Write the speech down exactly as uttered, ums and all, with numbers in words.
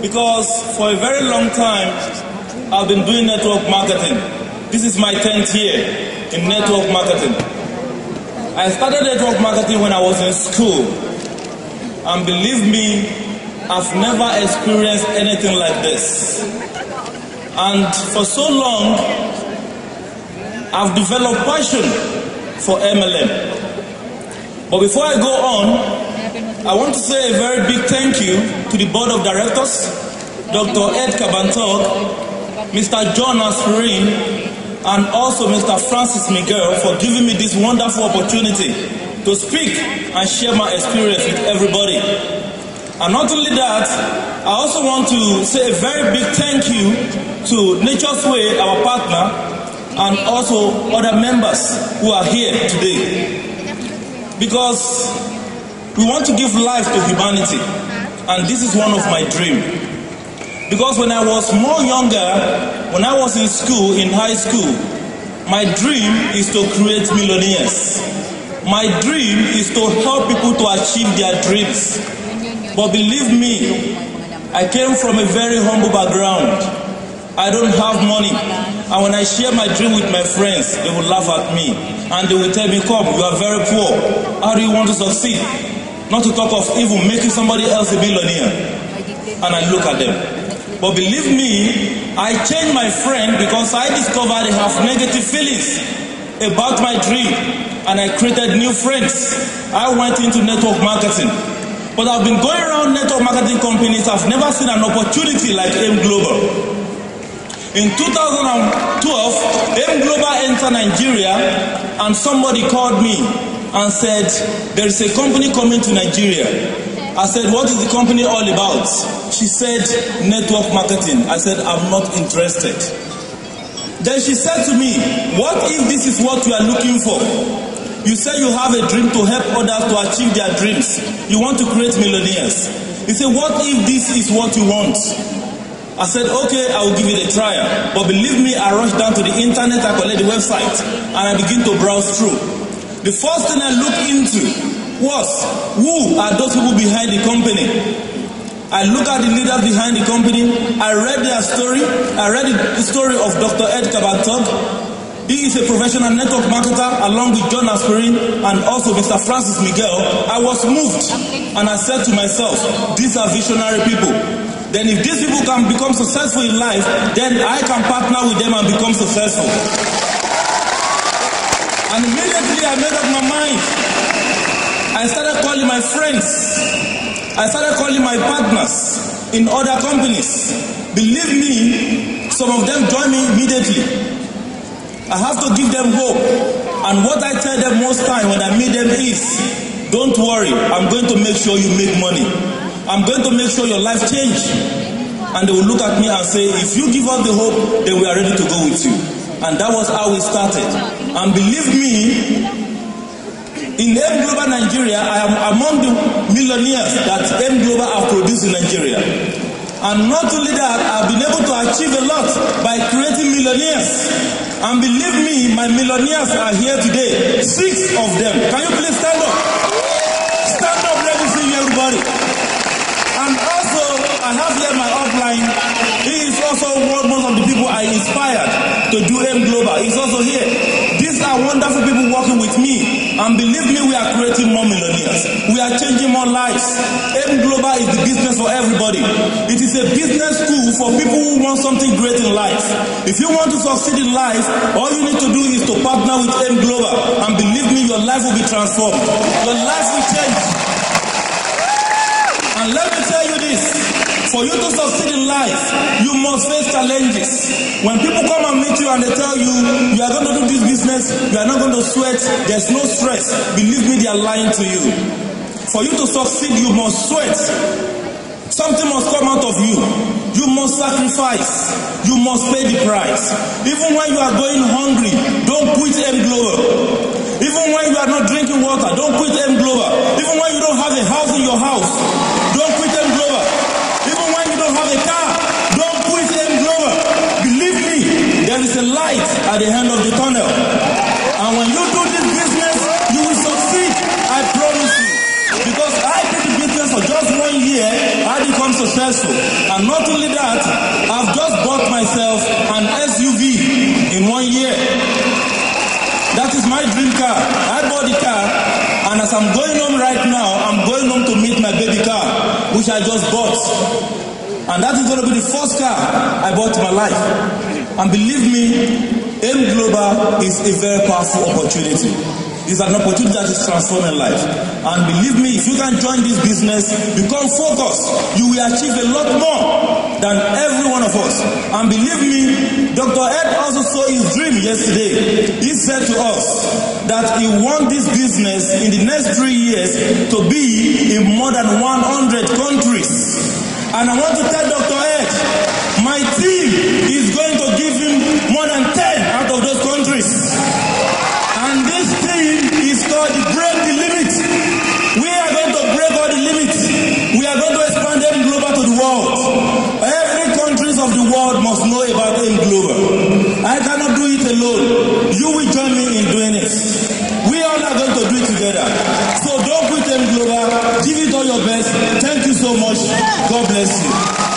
because for a very long time I've been doing network marketing. This is my tenth year in network marketing. I started network marketing when I was in school, and believe me, I've never experienced anything like this. And for so long, I've developed passion for M L M. But before I go on, I want to say a very big thank you to the board of directors, Doctor Ed Cabantog, Mister John Aspirin, and also Mister Francis Miguel for giving me this wonderful opportunity to speak and share my experience with everybody. And not only that, I also want to say a very big thank you to Nature's Way, our partner, and also other members who are here today, because we want to give life to humanity, and this is one of my dreams. Because when I was more younger, when I was in school, in high school, my dream is to create millionaires. My dream is to help people to achieve their dreams. But believe me, I came from a very humble background. I don't have money. And when I share my dream with my friends, they will laugh at me. And they will tell me, come, you are very poor. How do you want to succeed? Not to talk of even making somebody else a billionaire. And I look at them. But believe me, I changed my friend because I discovered I have negative feelings about my dream. And I created new friends. I went into network marketing. But I've been going around network marketing companies. I've never seen an opportunity like AIM Global. In two thousand twelve, AIM Global entered Nigeria, and somebody called me and said, there is a company coming to Nigeria. I said, what is the company all about? She said, network marketing. I said, I'm not interested. Then she said to me, what if this is what you are looking for? You say you have a dream to help others to achieve their dreams. You want to create millionaires. You say, what if this is what you want? I said, okay, I will give it a try. But believe me, I rushed down to the internet, I collected the website, and I began to browse through. The first thing I looked into was, who are those people behind the company? I looked at the leaders behind the company, I read their story, I read the story of Doctor Ed Cabantog. He is a professional network marketer, along with John Aspirin and also Mister Francis Miguel. I was moved, and I said to myself, these are visionary people. Then if these people can become successful in life, then I can partner with them and become successful. And immediately I made up my mind. I started calling my friends. I started calling my partners in other companies. Believe me, some of them joined me immediately. I have to give them hope. And what I tell them most time when I meet them is, don't worry, I'm going to make sure you make money. I'm going to make sure your life changes. And they will look at me and say, if you give up the hope, then we are ready to go with you. And that was how we started. And believe me, in AIM Global Nigeria, I am among the millionaires that AIM Global have produced in Nigeria. And not only that, I've been able to achieve a lot by creating millionaires. And believe me, my millionaires are here today. Six of them. Can you please stand up? Stand up, let me see everybody. And also, I have here my upline. He is also one of the people I inspired to do AIM Global. He's also here. These are wonderful people working with me. And believe me, we are creating more millionaires. We are changing more lives. AIM Global is the business for everybody. It is a business school for people who want something great in life. If you want to succeed in life, all you need to do is to partner with AIM Global. And believe me, your life will be transformed. Your life will change. And let me tell you this, for you to succeed in life, you must face challenges. When people come and meet you and they tell you, you are going to do this business, you are not going to sweat, there's no stress, believe me, they are lying to you. For you to succeed, you must sweat. Something must come out of you. You must sacrifice. You must pay the price. Even when you are going hungry, don't quit AIM Global. Even when you are not drinking water, don't quit AIM Global. Even when you don't have a house in your house, a light at the end of the tunnel. And when you do this business, you will succeed, I promise you. Because I did the business for just one year, I become successful. And not only that, I've just bought myself an S U V in one year. That is my dream car. I bought the car, and as I'm going home right now, I'm going home to meet my baby car, which I just bought. And that is going to be the first car I bought in my life. And believe me, AIM Global is a very powerful opportunity. It's an opportunity that is transforming life. And believe me, if you can join this business, become focused, you will achieve a lot more than every one of us. And believe me, Doctor Ed also saw his dream yesterday. He said to us that he wants this business in the next three years to be in more than one hundred countries. And I want to tell Doctor Ed, my team is going to give him more than ten out of those countries. And this team is called Break the Limit. We are going to break all the limits. We are going to expand AIM Global to the world. Every country of the world must know about AIM Global. I cannot do it alone. You will join me in doing it. We all are going to do it together. So don't quit AIM Global. Give it all your best. Thank you so much. God bless you.